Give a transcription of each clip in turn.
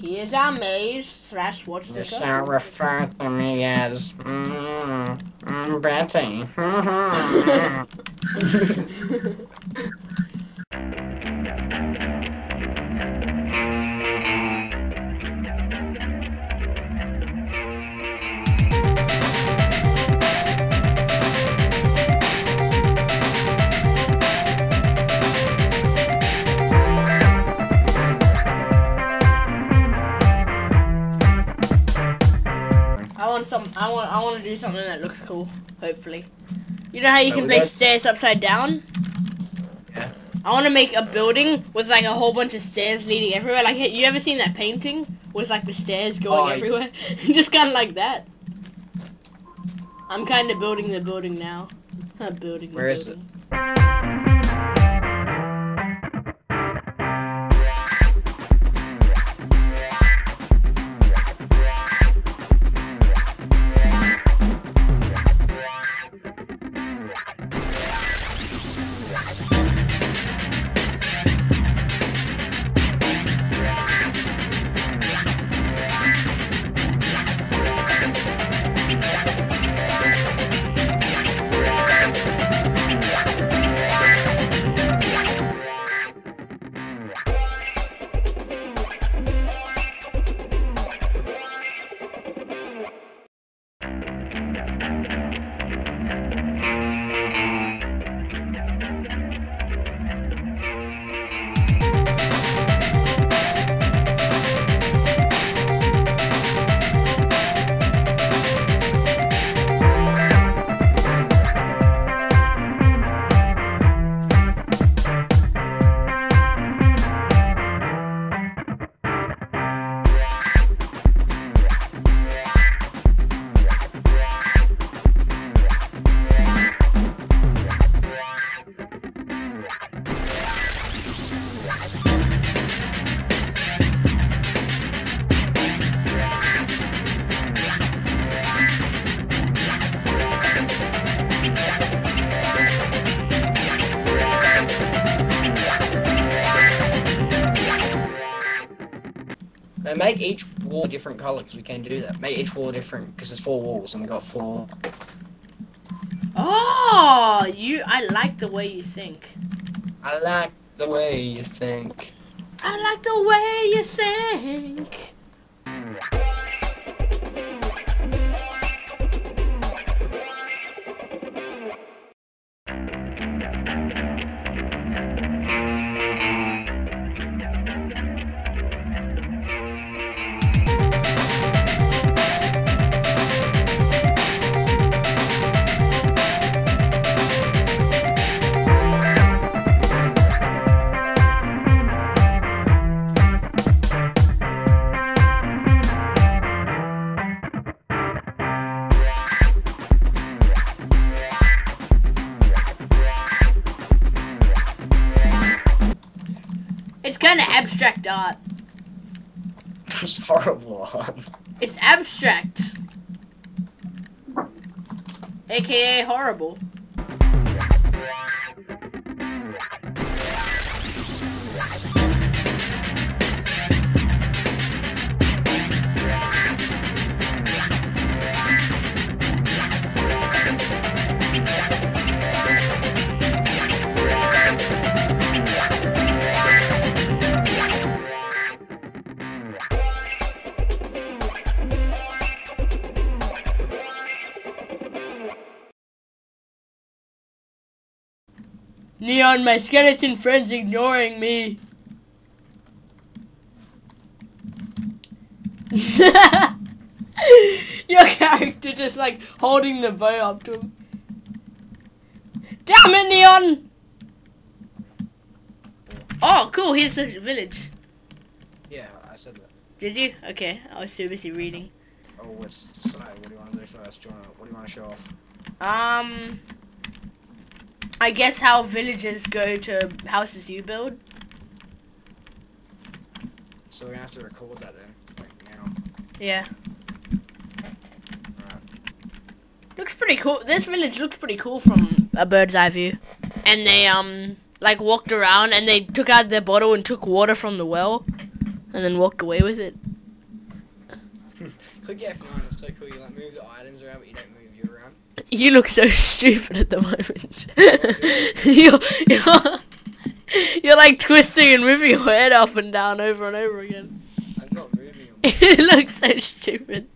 Here's our maze / what's the code. You shall refer to me as Betty. I want to do something that looks cool, hopefully. You know how you can place stairs upside down? Yeah. I want to make a building with like a whole bunch of stairs leading everywhere. Like, you ever seen that painting with like the stairs going everywhere? Just kind of like that. I'm kind of building the building now. Not building. Where is it? Make each wall a different color, because we can do that. Make each wall different, because there's 4 walls and we got 4. Oh, I like the way you think. I like the way you think. I like the way you think. Abstract art. It's horrible. It's abstract. AKA horrible. Neon, my skeleton friend's ignoring me. Your character just like holding the bow up to him. Damn it, Neon! Oh, cool, here's the village. Yeah, I said that. Did you? Okay, I was too busy reading. Oh, what's the side? What do you want to do first? What do you want to show off? I guess how villagers go to houses you build. So we're gonna have to record that then, like now. Yeah. Alright. Looks pretty cool. This village looks pretty cool from a bird's eye view. And they like walked around and they took out their bottle and took water from the well and then walked away with it. Click F9 is so cool, you like move the items around, but you don't move you around. You look so stupid at the moment. You're like twisting and moving your head up and down over and over again. I'm not moving. It looks so stupid.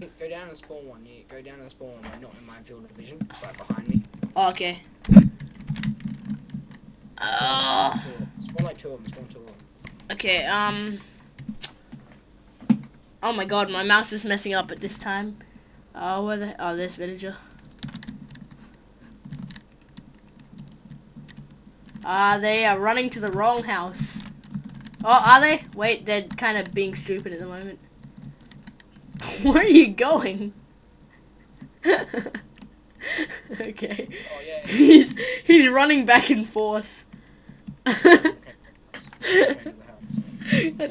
Go down and spawn one, yeah. Go down and spawn one, like, not in my field of vision, but behind me. Oh, okay. Spawn like two of them, spawn two of them. Okay, oh my god, my mouse is messing up at this time. Oh, where the... Oh, there's villager. They are running to the wrong house. Oh, are they? Wait, they're kind of being stupid at the moment. Where are you going? Okay. Oh, yeah. He's running back and forth. That's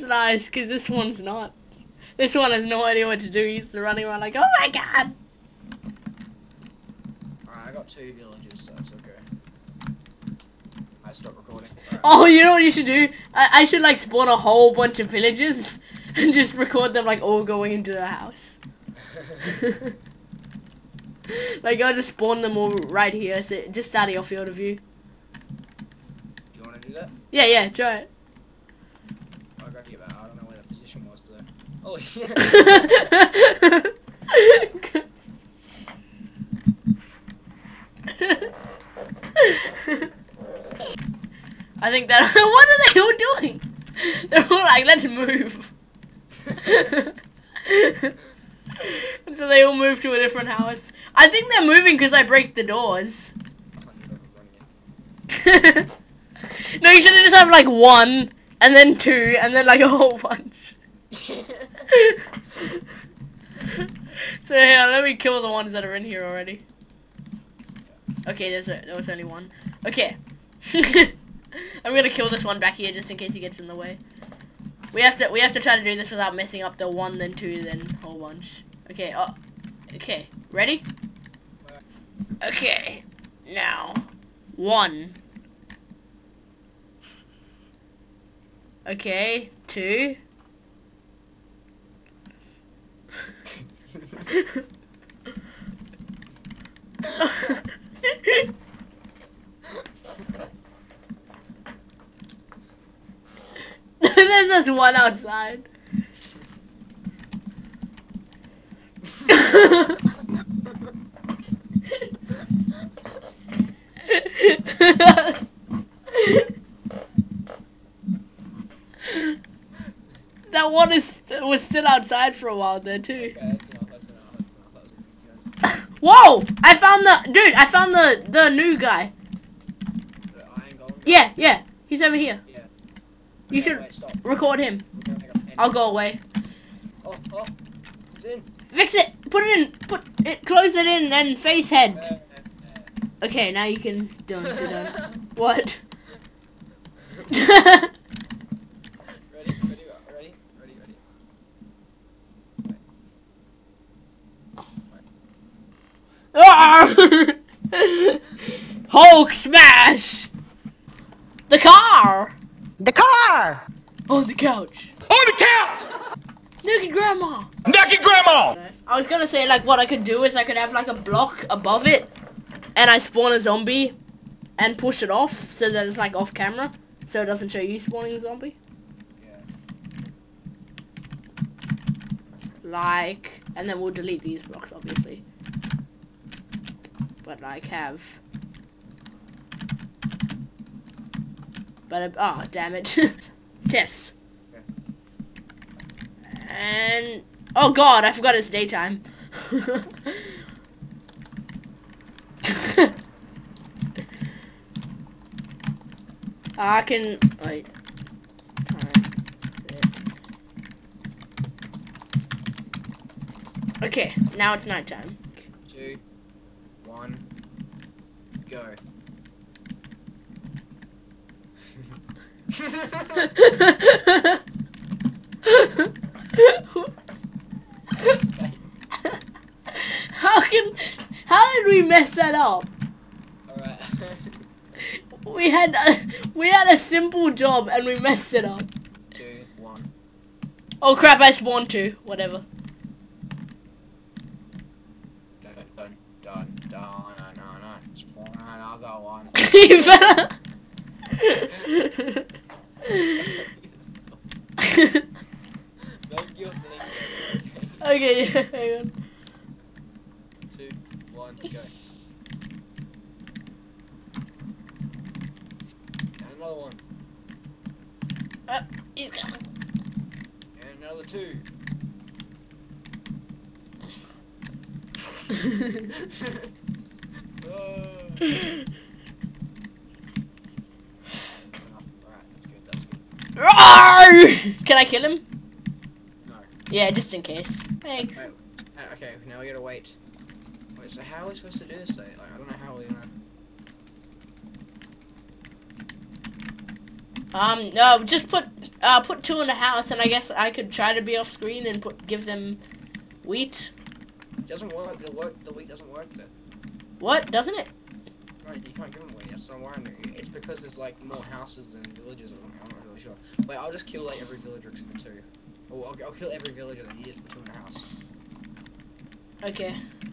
nice, because this one's not. This one has no idea what to do. He's running around like, oh my god! Alright, I got two villages, so it's okay. I stopped recording. Right. Oh, you know what you should do? I should like spawn a whole bunch of villages and just record them like all going into the house. Like I'll just spawn them all right here, so just out of your field of view. You wanna do that? Yeah, yeah, try it. I got you about, I don't know where the position was though. Oh shit! I think that. What are they all doing? They're all like, let's move. And so they all move to a different house. I think they're moving because I break the doors. No, you should have just have like one, and then two, and then like a whole bunch. So yeah, let me kill the ones that are in here already. Okay, there was only one. Okay. I'm gonna kill this one back here just in case he gets in the way. We have to try to do this without messing up the one, then two, then whole bunch. Okay. Oh, okay. Ready? Okay. Now, one. Okay. Two. There's just one outside. That one was still outside for a while there too. Okay, that's enough. Whoa! I found the dude. I found the new guy. The iron golem guy? Yeah, yeah. He's over here. Yeah. You should record him. I'll go away. Oh, it's in. Fix it. Put it in. Put it. Close it in and face head. Okay, now you can. Dun. What? Ready. Ah! Hulk smash! The car. The car! On the couch! On the couch! Naked grandma! Naked grandma! I was gonna say, like, what I could do is I could have, like, a block above it, and I spawn a zombie, and push it off, so that it's, like, off camera, so it doesn't show you spawning a zombie. Yeah. Like, and then we'll delete these blocks, obviously. But, like, have... But, oh, damn it. Test. Okay. And... Oh, God, I forgot it's daytime. I can... Wait. Okay, now it's nighttime. 2, 1, go. How did we mess that up? All right. we had a simple job and we messed it up. 2, 1. Oh crap, I spawned too. Whatever. Spawn another one. You better. Okay, yeah, hang on. 2, 1, go. And another one. He's coming. And another 2. Alright, that's good, that's good. Can I kill him? No. Yeah, just in case. Thanks. Okay, now we gotta wait. Wait, so how are we supposed to do this though? Like, I don't know how we're gonna... No, just put 2 in the house, and I guess I could try to be off screen and give them wheat. It doesn't work, the wheat doesn't work though. What? Doesn't it? Right, you can't give them wheat, that's not why I'm doing it. It's because there's like more houses than villages or something, I'm not really sure. Wait, I'll just kill like every villager except 2. I'll kill every villager that you just put 2 in a house. Okay.